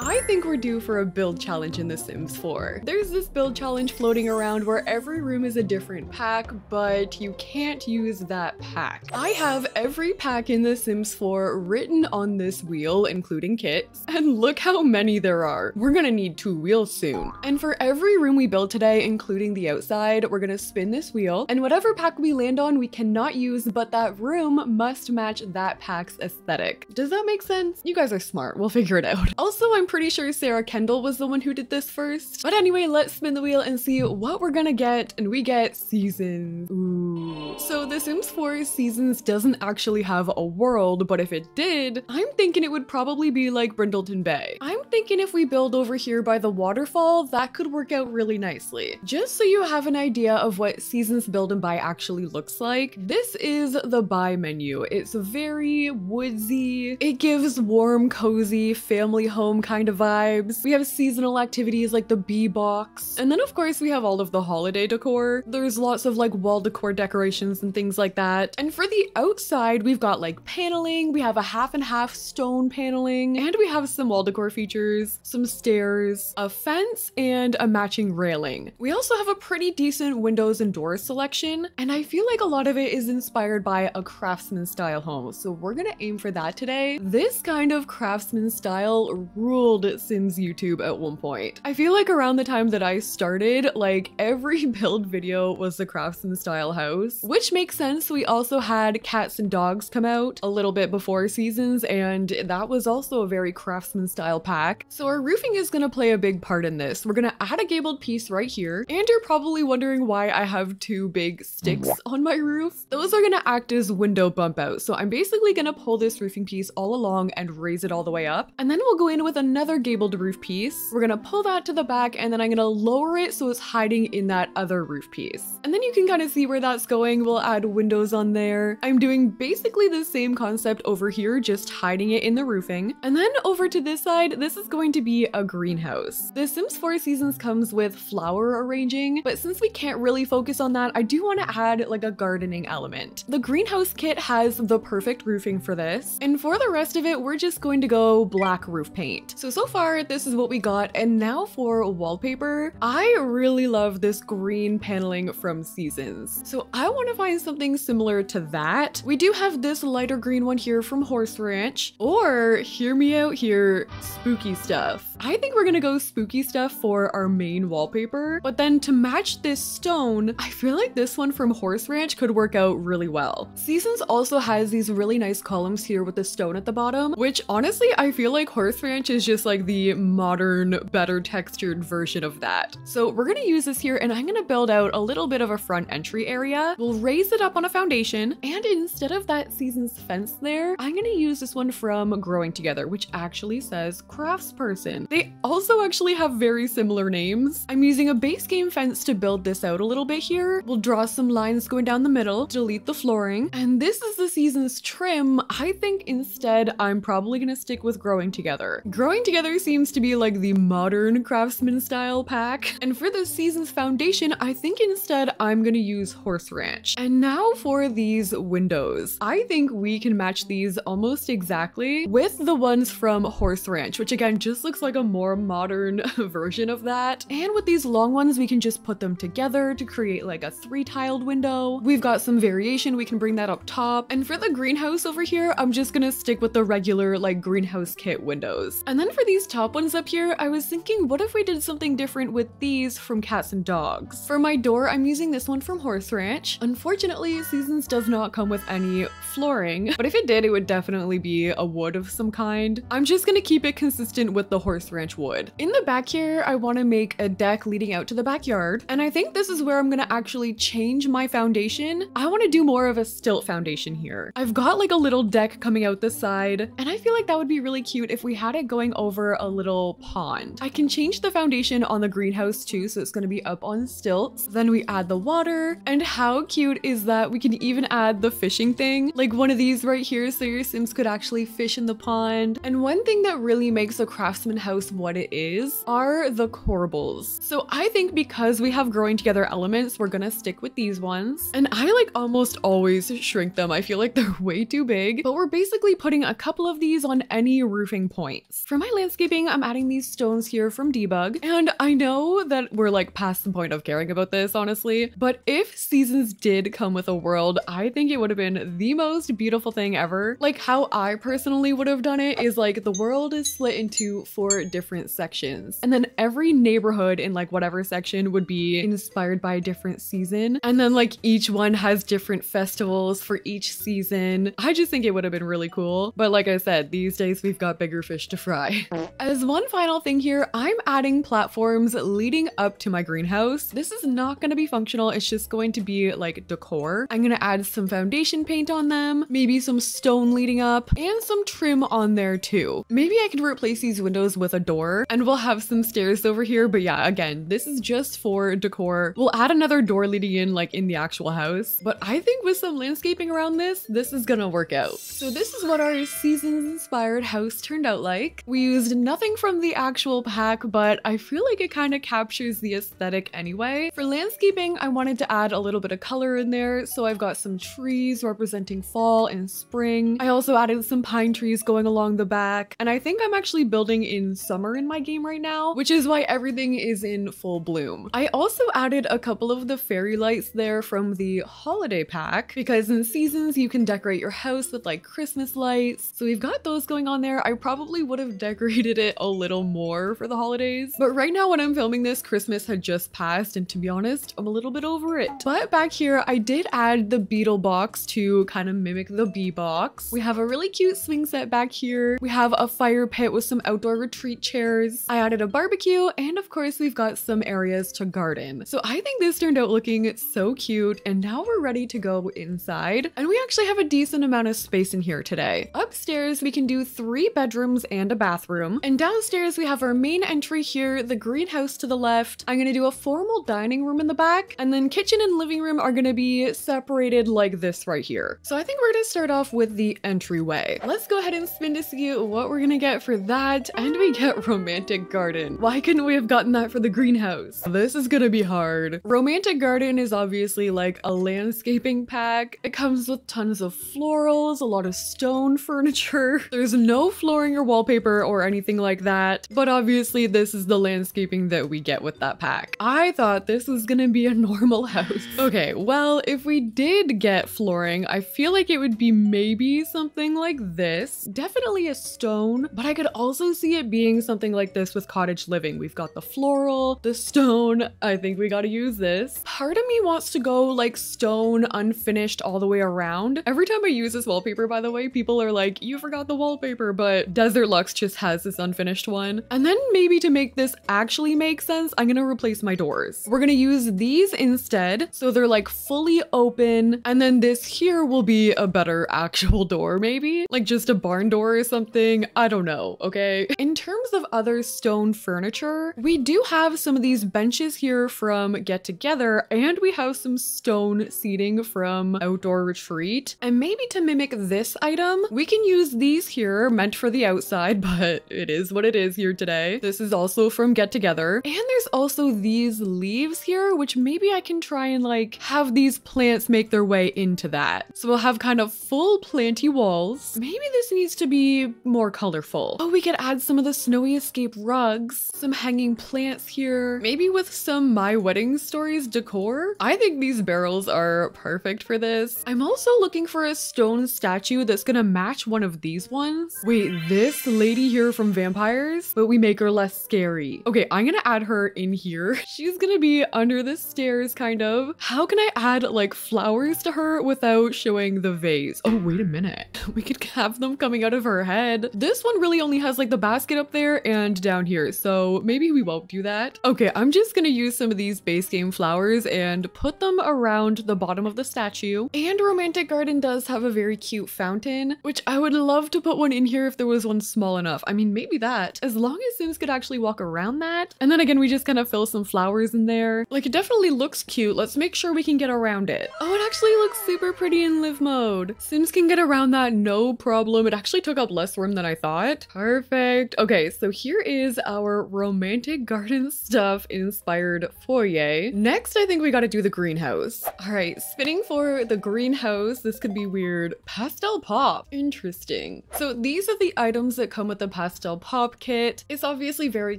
I think we're due for a build challenge in The Sims 4. There's this build challenge floating around where every room is a different pack, but you can't use that pack. I have every pack in The Sims 4 written on this wheel, including kits, and look how many there are. We're gonna need 2 wheels soon. And for every room we build today, including the outside, we're gonna spin this wheel, and whatever pack we land on, we cannot use, but that room must match that pack's aesthetic. Does that make sense? You guys are smart, we'll figure it out. Also, I'm pretty sure Sarah Kendall was the one who did this first. But anyway, let's spin the wheel and see what we're gonna get, and we get Seasons. Ooh. So The Sims 4's Seasons doesn't actually have a world, but if it did, I'm thinking it would probably be like Brindleton Bay. I'm thinking if we build over here by the waterfall, that could work out really nicely. Just so you have an idea of what Seasons Build and Buy actually looks like, this is the buy menu. It's very woodsy. It gives warm, cozy, family home kind of vibes. We have seasonal activities like the bee box, and then of course we have all of the holiday decor. There's lots of like wall decor decorations and things like that. And for the outside, we've got like paneling, we have a half and half stone paneling, and we have some wall decor features, some stairs, a fence, and a matching railing. We also have a pretty decent windows and doors selection, and I feel like a lot of it is inspired by a craftsman style home, so we're gonna aim for that today. This kind of craftsman style rule Sims YouTube at one point. I feel like around the time that I started, like every build video was the craftsman style house, which makes sense. We also had Cats and Dogs come out a little bit before Seasons, and that was also a very craftsman style pack. So our roofing is gonna play a big part in this. We're gonna add a gabled piece right here, and you're probably wondering why I have 2 big sticks on my roof. Those are gonna act as window bump outs. So I'm basically gonna pull this roofing piece all along and raise it all the way up, and then we'll go in with another gabled roof piece. We're gonna pull that to the back, and then I'm gonna lower it so it's hiding in that other roof piece. And then you can kind of see where that's going. We'll add windows on there. I'm doing basically the same concept over here, just hiding it in the roofing. And then over to this side, this is going to be a greenhouse. The Sims 4 Seasons comes with flower arranging, but since we can't really focus on that, I do want to add like a gardening element. The greenhouse kit has the perfect roofing for this, and for the rest of it, we're just going to go black roof paint. So far, this is what we got. And now for wallpaper, I really love this green paneling from Seasons. So I want to find something similar to that. We do have this lighter green one here from Horse Ranch, or hear me out here, spooky stuff. I think we're gonna go spooky stuff for our main wallpaper, but then to match this stone, I feel like this one from Horse Ranch could work out really well. Seasons also has these really nice columns here with the stone at the bottom, which honestly, I feel like Horse Ranch is just like the modern, better textured version of that. So we're gonna use this here, and I'm gonna build out a little bit of a front entry area. We'll raise it up on a foundation, and instead of that Seasons fence there, I'm gonna use this one from Growing Together, which actually says craftsperson. They also actually have very similar names. I'm using a base game fence to build this out a little bit here. We'll draw some lines going down the middle, delete the flooring, and this is the Seasons trim. I think instead I'm probably gonna stick with Growing Together. Growing Together seems to be like the modern craftsman style pack. And for the Seasons foundation, I think instead I'm gonna use Horse Ranch. And now for these windows, I think we can match these almost exactly with the ones from Horse Ranch, which again just looks like a more modern version of that. And with these long ones, we can just put them together to create like a 3-tiled window. We've got some variation, we can bring that up top. And for the greenhouse over here, I'm just gonna stick with the regular like greenhouse kit windows. And then for these top ones up here, I was thinking, what if we did something different with these from Cats and Dogs? For my door, I'm using this one from Horse Ranch. Unfortunately, Seasons does not come with any flooring, but if it did, it would definitely be a wood of some kind. I'm just gonna keep it consistent with the Horse Ranch wood. In the back here, I wanna make a deck leading out to the backyard, and I think this is where I'm gonna actually change my foundation. I wanna do more of a stilt foundation here. I've got like a little deck coming out this side, and I feel like that would be really cute if we had it going over a little pond. I can change the foundation on the greenhouse too, so it's gonna be up on stilts. Then we add the water, and how cute is that? We can even add the fishing thing, like one of these right here, so your Sims could actually fish in the pond. And one thing that really makes a craftsman house house what it is, are the corbels. So I think because we have Growing Together elements, we're gonna stick with these ones. And I like almost always shrink them. I feel like they're way too big, but we're basically putting a couple of these on any roofing points. For my landscaping, I'm adding these stones here from Debug. And I know that we're like past the point of caring about this, honestly, but if Seasons did come with a world, I think it would have been the most beautiful thing ever. Like how I personally would have done it is like the world is split into 4 different sections. And then every neighborhood in like whatever section would be inspired by a different season. And then like each one has different festivals for each season. I just think it would have been really cool. But like I said, these days we've got bigger fish to fry. As one final thing here, I'm adding platforms leading up to my greenhouse. This is not going to be functional. It's just going to be like decor. I'm going to add some foundation paint on them, maybe some stone leading up, and some trim on there too. Maybe I could replace these windows with a door and we'll have some stairs over here. But yeah, again, this is just for decor. We'll add another door leading in like in the actual house. But I think with some landscaping around this is going to work out. So this is what our Seasons inspired house turned out like. We used nothing from the actual pack, but I feel like it kind of captures the aesthetic anyway. For landscaping, I wanted to add a little bit of color in there. So I've got some trees representing fall and spring. I also added some pine trees going along the back. And I think I'm actually building in summer in my game right now, which is why everything is in full bloom. I also added a couple of the fairy lights there from the holiday pack, because in Seasons you can decorate your house with like Christmas lights. So we've got those going on there. I probably would have decorated it a little more for the holidays. But right now when I'm filming this, Christmas had just passed. And to be honest, I'm a little bit over it. But back here, I did add the beetle box to kind of mimic the bee box. We have a really cute swing set back here. We have a fire pit with some outdoor retreat chairs. I added a barbecue. And of course, we've got some areas to garden. So I think this turned out looking so cute. And now we're ready to go inside. And we actually have a decent amount of space in here today. Upstairs, we can do 3 bedrooms and a bathroom. And downstairs, we have our main entry here, the greenhouse to the left. I'm gonna do a formal dining room in the back, and then kitchen and living room are gonna be separated like this right here. So I think we're gonna start off with the entryway. Let's go ahead and spin to see what we're gonna get for that. And we get Romantic Garden. Why couldn't we have gotten that for the greenhouse? This is gonna be hard. Romantic Garden is obviously like a landscaping pack. It comes with tons of florals, a lot of stone furniture. There's no flooring or wallpaper or anything like that, but obviously this is the landscaping that we get with that pack. I thought this was gonna be a normal house. Okay, well, if we did get flooring, I feel like it would be maybe something like this. Definitely a stone, but I could also see it being something like this with Cottage Living. We've got the floral, the stone. I think we gotta use this. Part of me wants to go like stone unfinished all the way around. Every time I use this wallpaper, by the way, people are like, you forgot the wallpaper, but Desert Luxe just has this unfinished one. And then maybe to make this actually make sense, I'm gonna replace my doors. We're gonna use these instead, so they're like fully open, and then this here will be a better actual door maybe? Like just a barn door or something? I don't know, okay? In terms of other stone furniture, we do have some of these benches here from Get Together, and we have some stone seating from Outdoor Retreat. And maybe to mimic this item, we can use these here, meant for the outside, but it is what it is here today. This is also from Get Together. And there's also these leaves here, which maybe I can try and like have these plants make their way into that. So we'll have kind of full planty walls. Maybe this needs to be more colorful. Oh, we could add some of the Snowy Escape rugs, some hanging plants here, maybe with some My Wedding Stories decor. I think these barrels are perfect for this. I'm also looking for a stone statue that's gonna match one of these ones. Wait, this lady here from Vampires, but we make her less scary. Okay, I'm gonna add her in here. She's gonna be under the stairs, kind of. How can I add like flowers to her without showing the vase? Oh, wait a minute. We could have them coming out of her head. This one really only has like the basket up there and down here, so maybe we won't do that. Okay, I'm just gonna use some of these base game flowers and put them around the bottom of the statue. And Romantic Garden does have a very cute fountain, which I would love to put one in here if there was one small enough. I mean, maybe that. As long as Sims could actually walk around that. And then again, we just kind of fill some flowers in there. Like, it definitely looks cute. Let's make sure we can get around it. Oh, it actually looks super pretty in live mode. Sims can get around that, no problem. It actually took up less room than I thought. Perfect. Okay, guys, so here is our Romantic Garden Stuff inspired foyer. Next, I think we gotta do the greenhouse. All right, spinning for the greenhouse. This could be weird. Pastel Pop, interesting. So these are the items that come with the Pastel Pop kit. It's obviously very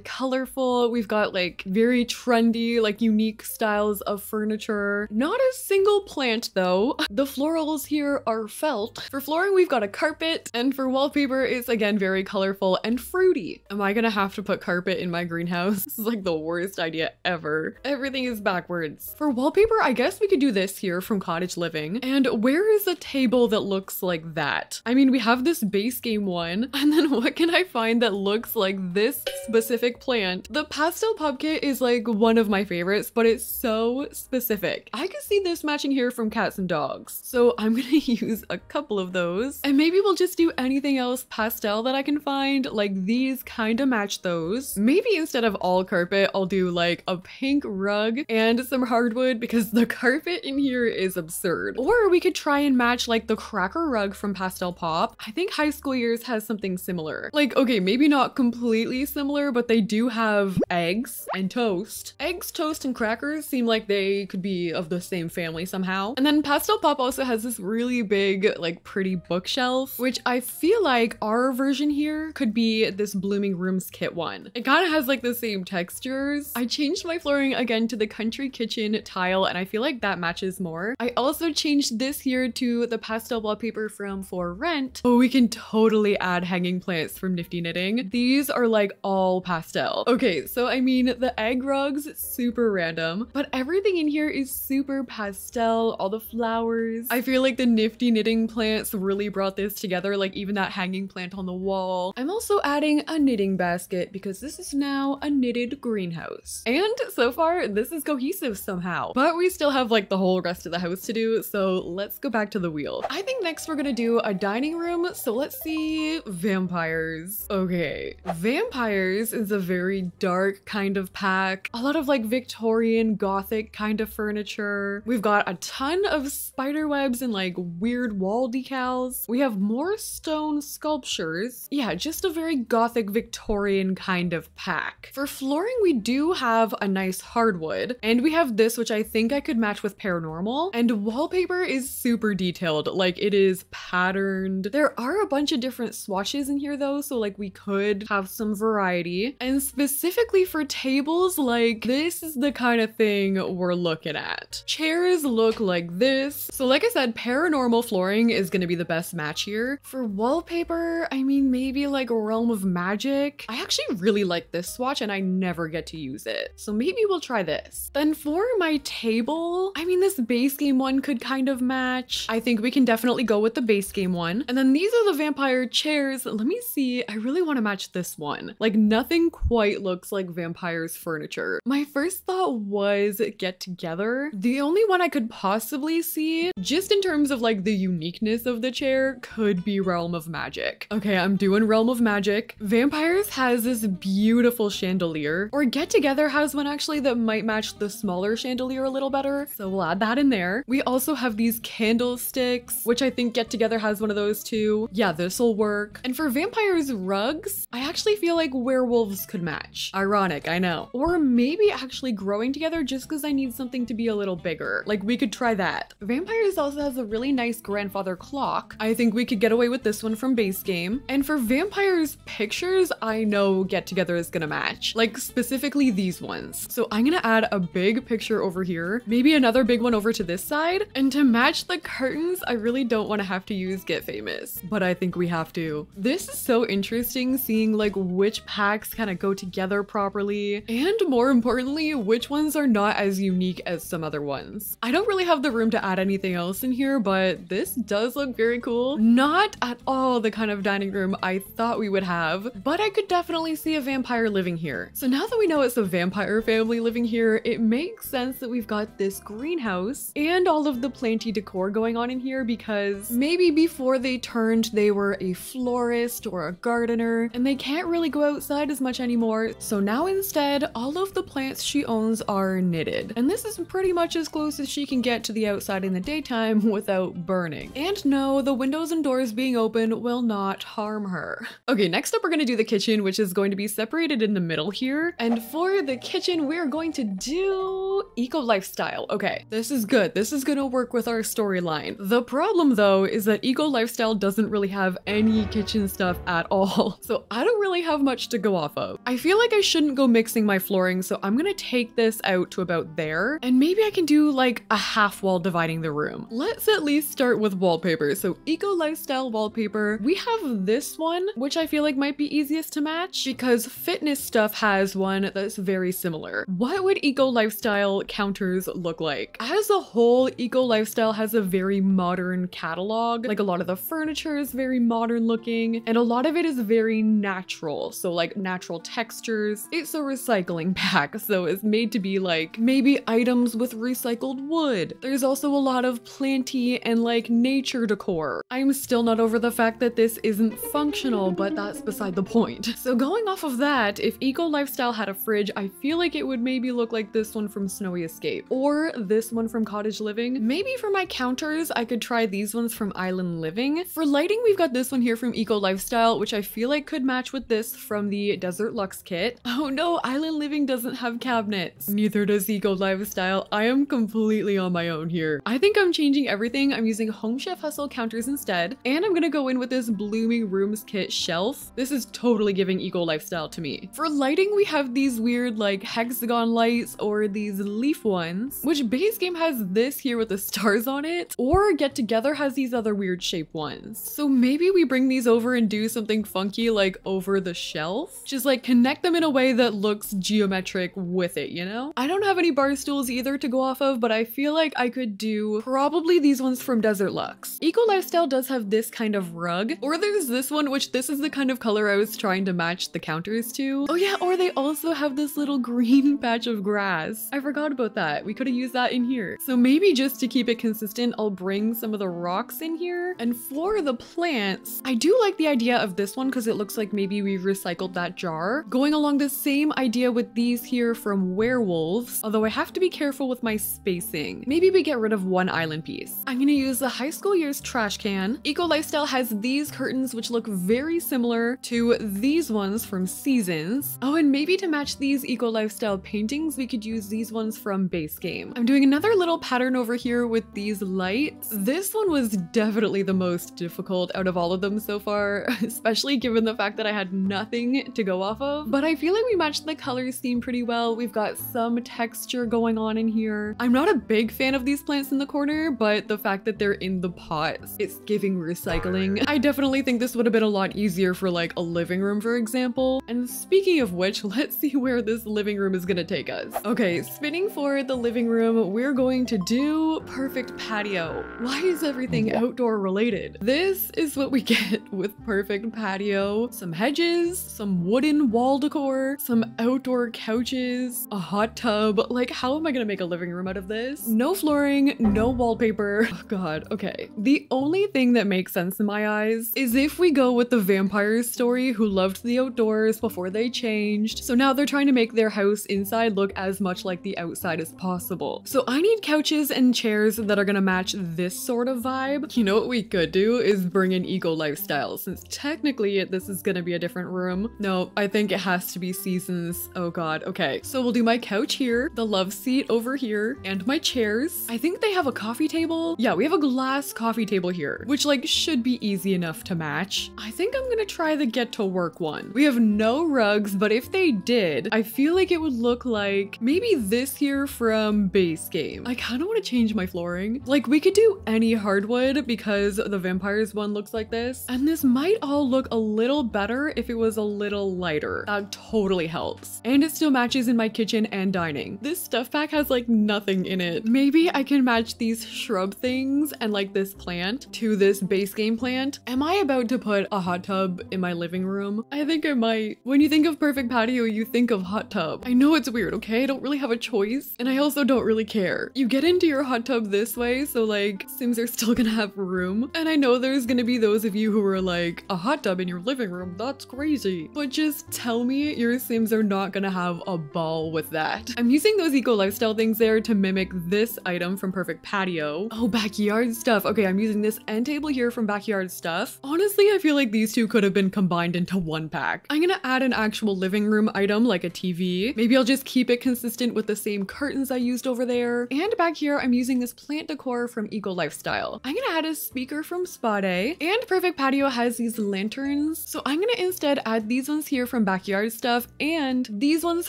colorful. We've got like very trendy, like unique styles of furniture. Not a single plant though. The florals here are felt. For flooring, we've got a carpet, and for wallpaper, it's again very colorful and fruity. Am I gonna have to put carpet in my greenhouse? This is like the worst idea ever. Everything is backwards. For wallpaper, I guess we could do this here from Cottage Living. And where is a table that looks like that? I mean, we have this base game one, and then what can I find that looks like this specific plant? The Pastel Pop kit is like one of my favorites, but it's so specific. I could see this matching here from Cats and Dogs. So I'm gonna use a couple of those, and maybe we'll just do anything else pastel that I can find. Like these kind of match those. Maybe instead of all carpet, I'll do like a pink rug and some hardwood, because the carpet in here is absurd. Or we could try and match like the cracker rug from Pastel Pop. I think High School Years has something similar. Like, okay, maybe not completely similar, but they do have eggs and toast. Eggs, toast, and crackers seem like they could be of the same family somehow. And then Pastel Pop also has this really big, like pretty bookshelf, which I feel like our version here could be this Blooming Rooms kit one. It kind of has like the same textures. I changed my flooring again to the country kitchen tile, and I feel like that matches more. I also changed this here to the pastel wallpaper from For Rent. Oh, we can totally add hanging plants from Nifty Knitting. These are like all pastel. Okay, so I mean the egg rugs, super random, but everything in here is super pastel, all the flowers. I feel like the Nifty Knitting plants really brought this together, like even that hanging plant on the wall. I'm also adding a knitting basket because this is now a knitted greenhouse. And so far, this is cohesive somehow, but we still have like the whole rest of the house to do. So let's go back to the wheel. I think next we're gonna do a dining room. So let's see. Vampires. Okay, Vampires is a very dark kind of pack. A lot of like Victorian Gothic kind of furniture. We've got a ton of spider webs and like weird wall decals. We have more stone sculptures. Yeah, just a very Gothic Victorian kind of pack. For flooring, we do have a nice hardwood, and we have this, which I think I could match with Paranormal. And wallpaper is super detailed, like it is patterned. There are a bunch of different swatches in here though, so like we could have some variety. And specifically for tables, like this is the kind of thing we're looking at. Chairs look like this. So like I said, Paranormal flooring is gonna be the best match here. For wallpaper, I mean, maybe like Realm of Magic. I actually really like this swatch and I never get to use it. So maybe we'll try this. Then for my table, I mean, this base game one could kind of match. I think we can definitely go with the base game one. And then these are the vampire chairs. Let me see. I really want to match this one. Like nothing quite looks like Vampire's furniture. My first thought was Get Together. The only one I could possibly see, just in terms of like the uniqueness of the chair, could be Realm of Magic. Okay, I'm doing Realm of Magic. Vampires has this beautiful chandelier, or Get Together has one actually that might match the smaller chandelier a little better. So we'll add that in there. We also have these candlesticks, which I think Get Together has one of those too. Yeah, this'll work. And for Vampires rugs, I actually feel like Werewolves could match. Ironic, I know. Or maybe actually Growing Together, just because I need something to be a little bigger. Like we could try that. Vampires also has a really nice grandfather clock. I think we could get away with this one from base game. And for Vampires pictures, I know Get Together is gonna match, like specifically these ones. So I'm gonna add a big picture over here, maybe another big one over to this side. And to match the curtains, I really don't want to have to use Get Famous, but I think we have to. This is so interesting, seeing like which packs kind of go together properly, and more importantly, which ones are not as unique as some other ones. I don't really have the room to add anything else in here, but this does look very cool. Not at all the kind of dining room I thought we would have, but I could definitely see a vampire living here. So now that we know it's a vampire family living here, it makes sense that we've got this greenhouse and all of the planty decor going on in here, because maybe before they turned, they were a florist or a gardener, and they can't really go outside as much anymore. So now instead, all of the plants she owns are knitted. And this is pretty much as close as she can get to the outside in the daytime without burning. And no, the windows and doors being open will not harm her. Okay, next up we're gonna do do the kitchen, which is going to be separated in the middle here. And for the kitchen, we're going to do Eco Lifestyle. Okay, this is good. This is gonna work with our storyline. The problem though is that Eco Lifestyle doesn't really have any kitchen stuff at all. So I don't really have much to go off of. I feel like I shouldn't go mixing my flooring, so I'm gonna take this out to about there. And maybe I can do like a half wall dividing the room. Let's at least start with wallpaper. So Eco Lifestyle wallpaper. We have this one, which I feel like might be easiest to match because fitness stuff has one that's very similar. What would Eco Lifestyle counters look like? As a whole, Eco Lifestyle has a very modern catalog. Like a lot of the furniture is very modern looking and a lot of it is very natural. So like natural textures. It's a recycling pack, so it's made to be like maybe items with recycled wood. There's also a lot of planty and like nature decor. I'm still not over the fact that this isn't functional, but that's beside the point. So going off of that, if Eco Lifestyle had a fridge, I feel like it would maybe look like this one from Snowy Escape or this one from Cottage Living. Maybe for my counters, I could try these ones from Island Living. For lighting, we've got this one here from Eco Lifestyle, which I feel like could match with this from the Desert Luxe kit. Oh no, Island Living doesn't have cabinets. Neither does Eco Lifestyle. I am completely on my own here. I think I'm changing everything. I'm using Home Chef Hustle counters instead, and I'm gonna go in with this Blooming Rooms kit shelf. This is totally giving Eco Lifestyle to me. For lighting, we have these weird like hexagon lights or these leaf ones, which base game has this here with the stars on it, or Get Together has these other weird shape ones. So maybe we bring these over and do something funky like over the shelf. Just like connect them in a way that looks geometric with it, you know? I don't have any bar stools either to go off of, but I feel like I could do probably these ones from Desert Luxe. Eco Lifestyle does have this kind of rug, or there's this one, which this is the kind of color I was trying to match the counters to. Oh yeah, or they also have this little green patch of grass. I forgot about that. We could have used that in here. So maybe just to keep it consistent, I'll bring some of the rocks in here. And for the plants, I do like the idea of this one because it looks like maybe we recycled that jar. Going along the same idea with these here from Werewolves, although I have to be careful with my spacing. Maybe we get rid of one island piece. I'm gonna use the High School Years trash can. Eco Lifestyle has these curtains which look very similar to these ones from Seasons. Oh, and maybe to match these Eco Lifestyle paintings, we could use these ones from base game. I'm doing another little pattern over here with these lights. This one was definitely the most difficult out of all of them so far, especially given the fact that I had nothing to go off of, but I feel like we matched the color scheme pretty well. We've got some texture going on in here. I'm not a big fan of these plants in the corner, but the fact that they're in the pots, it's giving recycling. I definitely think this would have been a lot easier for like a living room, for example. And speaking of which, let's see where this living room is gonna take us. Okay, spinning for the living room, we're going to do Perfect Patio. Why is everything outdoor related? This is what we get with Perfect Patio. Some hedges, some wooden wall decor, some outdoor couches, a hot tub. Like, how am I gonna make a living room out of this? No flooring, no wallpaper. Oh God, okay. The only thing that makes sense in my eyes is if we go with the Vampires story, who loved the outdoors before they changed. So now they're trying to make their house inside look as much like the outside as possible. So I need couches and chairs that are gonna match this sort of vibe. You know what we could do is bring in Eco Lifestyle, since technically this is gonna be a different room. No, I think it has to be Seasons. Oh God, okay. So we'll do my couch here, the love seat over here, and my chairs. I think they have a coffee table. Yeah, we have a glass coffee table here, which like should be easy enough to match. I think I'm gonna try the Get to Work one. We have no rugs, but if they did, I feel like it would look like maybe this here from base game. I kind of want to change my flooring. Like we could do any hardwood because the Vampires one looks like this, and this might all look a little better if it was a little lighter. That totally helps. And it still matches in my kitchen and dining. This stuff pack has like nothing in it. Maybe I can match these shrub things and like this plant to this base game plant. Am I about to put a hot tub in my living room? I think I might. When you think of Perfect Patio, you think of hot tub. I know it's weird, okay? I don't really have a choice, and I also don't really care. You get into your hot tub this way, so like Sims are still gonna have room. And I know there's gonna be those of you who are like, a hot tub in your living room, that's crazy. But just tell me your Sims are not gonna have a ball with that. I'm using those Eco Lifestyle things there to mimic this item from Perfect Patio. Oh, Backyard Stuff. Okay, I'm using this end table here from Backyard Stuff. Honestly, I feel like these two could have been combined into one pack. I'm gonna add an actual living room item like a TV. Maybe I'll just keep it consistent with the same curtains I used over there. And back here, I'm using this plant decor from Eco Lifestyle. I'm gonna add a speaker from Spot A. And Perfect Patio has these lanterns, so I'm gonna instead add these ones here from Backyard Stuff and these ones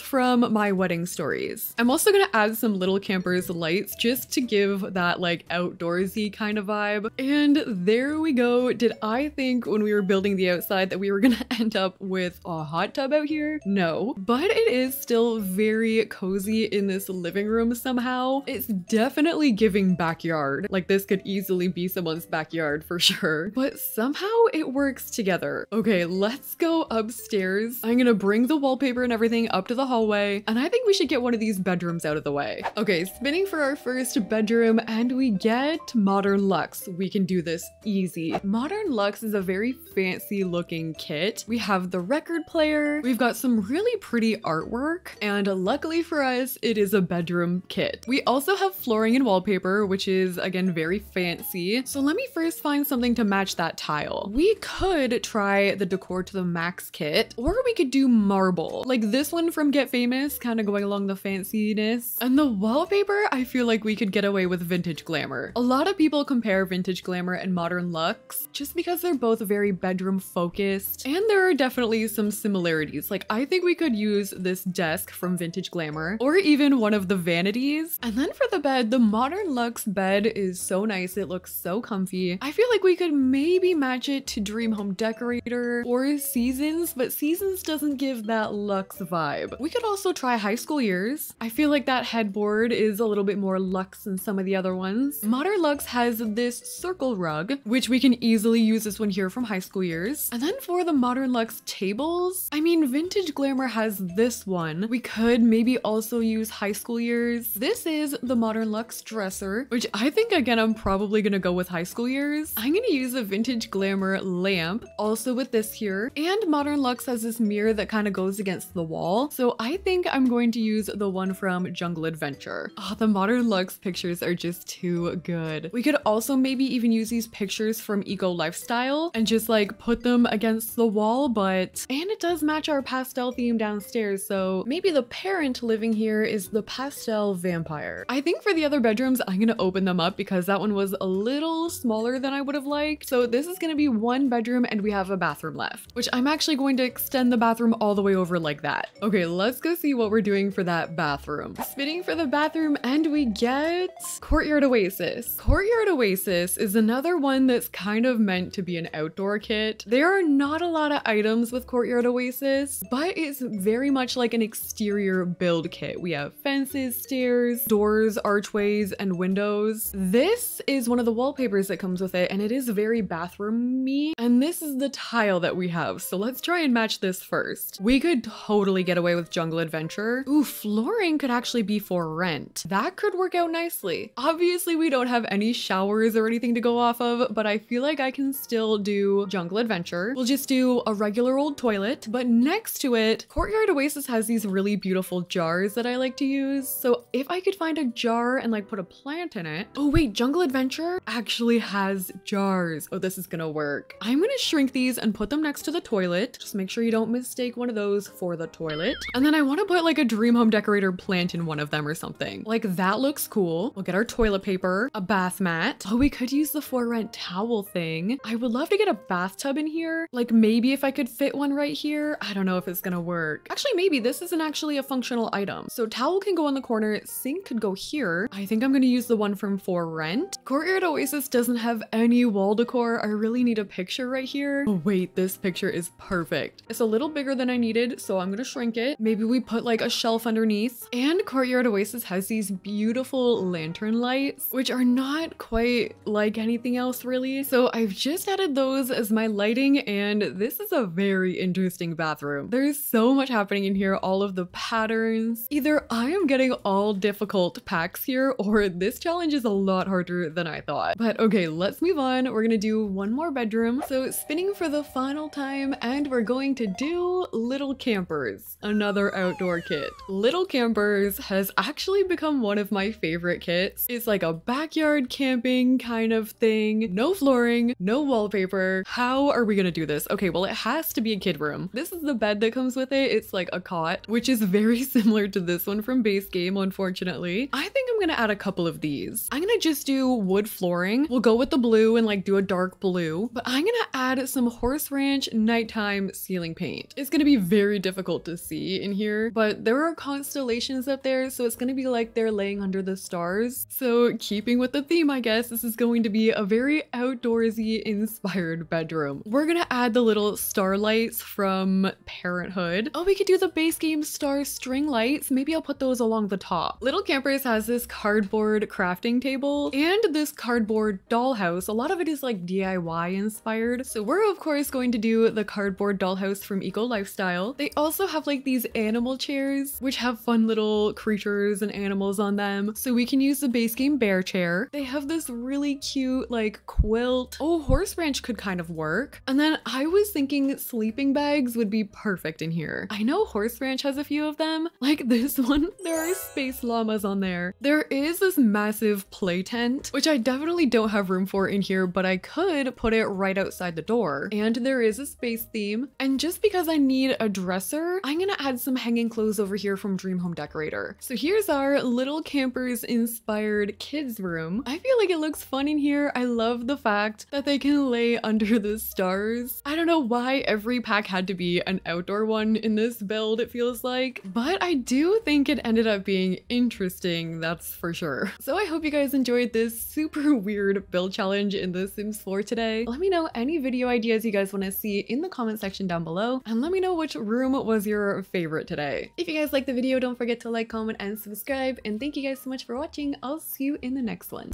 from My Wedding Stories. I'm also gonna add some Little Campers lights just to give that like outdoorsy kind of vibe. And there we go. Did I think when we were building the outside that we were gonna end up with a hot tub out here? No, but it is still very cozy in this living room somehow. It's definitely giving backyard. Like this could easily be someone's backyard for sure, but somehow it works together. Okay, let's go upstairs. I'm gonna bring the wallpaper and everything up to the hallway, and I think we should get one of these bedrooms out of the way. Okay, spinning for our first bedroom, and we get Modern Luxe. We can do this easy. Modern Luxe is a very fancy looking kit. We have the record player, we've got some really pretty artwork, and luckily for us, it is a bedroom kit. We also have flooring and wallpaper, which is again very fancy. So let me first find something to match that tile. We could try the decor to the max kit, or we could do marble, like this one from Get Famous, kind of going along the fanciness. And the wallpaper, I feel like we could get away with Vintage Glamour. A lot of people compare Vintage Glamour and Modern Luxe just because they're both very bedroom focused, and there are definitely some similarities. Like I think we could use this desk from Vintage Glamour or even one of the vanities. And then for the bed, the Modern Luxe bed is so nice. It looks so comfy. I feel like we could maybe match it to Dream Home Decorator or Seasons, but Seasons doesn't give that luxe vibe. We could also try High School Years. I feel like that headboard is a little bit more luxe than some of the other ones. Modern Luxe has this circle rug, which we can easily use this one here from High School Years. And then for the Modern Luxe tables, I mean, Vintage Glamour has this one. We could maybe also use High School Years. This is the Modern Luxe dresser, which I think again, I'm probably gonna go with High School Years. I'm gonna use a Vintage Glamour lamp, also with this here. And Modern Luxe has this mirror that kind of goes against the wall. So I think I'm going to use the one from Jungle Adventure. Oh, the Modern Luxe pictures are just too good. We could also maybe even use these pictures from Eco Lifestyle and just like put them against the wall, but, and it does match our pastel theme downstairs. So maybe the parent living here is the pastel vampire. I think for the other bedrooms, I'm gonna open them up because that one was a little smaller than I would have liked. So this is gonna be one bedroom and we have a bathroom left, which I'm actually going to extend the bathroom all the way over like that. Okay, let's go see what we're doing for that bathroom. Spinning for the bathroom and we get Courtyard Oasis. Courtyard Oasis is another one that's kind of meant to be an outdoor kit. There are not a lot of items with Courtyard Oasis, but it's very much like an exterior build kit. We have fences, stairs, doors, archways, and windows. This is one of the wallpapers that comes with it, and it is very bathroomy. And this is the tile that we have. So let's try and match this first. We could totally get away with Jungle Adventure. Ooh, flooring could actually be For Rent. That could work out nicely. Obviously, we don't have any showers or anything to go off of, but I feel like I can still do Jungle Adventure. We'll just do a regular old toilet, but next to it, Courtyard Oasis has these really beautiful jars that I like to use. So if I could find a jar and like put a plant in it. Oh wait, Jungle Adventure actually has jars. Oh, this is gonna work. I'm gonna shrink these and put them next to the toilet. Just make sure you don't mistake one of those for the toilet. And then I wanna put like a Dream Home Decorator plant in one of them or something. Like that looks cool. We'll get our toilet paper, a bath mat. Oh, we could use the For Rent towel thing. I would love to get a bathtub in here. Like maybe if I could fit one right here. I don't know if it's gonna work. Actually, maybe this isn't actually a functional item. So towel can go on the corner, sink could go here. I think I'm gonna use the one from For Rent. Courtyard Oasis doesn't have any wall decor. I really need a picture right here. Oh wait, this picture is perfect. It's a little bigger than I needed, so I'm gonna shrink it. Maybe we put like a shelf underneath. And Courtyard Oasis has these beautiful lantern lights, which are not quite like anything else really. So I've just added those as my lighting, and this is a very interesting bathroom. There's so much happening in here, all of the patterns. Either I am getting all difficult packs here, or this challenge is a lot harder than I thought. But okay, let's move on. We're gonna do one more bedroom. So spinning for the final time, and we're going to do Little Campers, another outdoor kit. Little Campers has actually become one of my favorite kits. It's like a backyard camping kind of thing. No flooring, no wallpaper. How are we gonna do this? Okay, well, It has to be a kid room. This is the bed that comes with it. It's like a cot, which is very similar to this one from base game, unfortunately. I think I'm gonna add a couple of these. I'm gonna just do wood flooring. We'll go with the blue and like do a dark blue, but I'm gonna add some Horse Ranch nighttime ceiling paint. It's gonna be very difficult to see in here, but there are constellations up there, so it's gonna be like they're laying under the stars. So keeping with the theme, I guess, this is going to be a very outdoorsy inspired bedroom. We're gonna add the little star lights from Parenthood. Oh, we could do the base game star string lights. Maybe I'll put those along the top. Little Campers has this cardboard crafting table and this cardboard dollhouse. A lot of it is like DIY inspired. So we're of course going to do the cardboard dollhouse from Eco Lifestyle. They also have like these animal chairs, which have fun little creatures and animals on them. So we can use the base game bear chair. They have this really cute like quilt. Oh, Horse Ranch could kind of work. And then I was thinking sleeping bags would be perfect in here. I know Horse Ranch has a few of them. Like this one, there are space llamas on there. There is this massive play tent, which I definitely don't have room for in here, but I could put it right outside the door. And there is a space theme. And just because I need a dresser, I'm gonna add some hanging clothes over here from Dream Home Decorator. So here's our Little Campers inspired kids room. I feel like it looks fun in here. I love the fact that they can lay under the stars. I don't know why every pack had to be an outdoor one in this build, it feels like, but I do think it ended up being interesting, that's for sure. So I hope you guys enjoyed this super weird build challenge in The Sims 4 today. Let me know any video ideas you guys want to see in the comment section down below, and let me know which room was your favorite today. If you guys liked the video, don't forget to like, comment, and subscribe, and thank you guys so much for watching. I'll see you in the next one.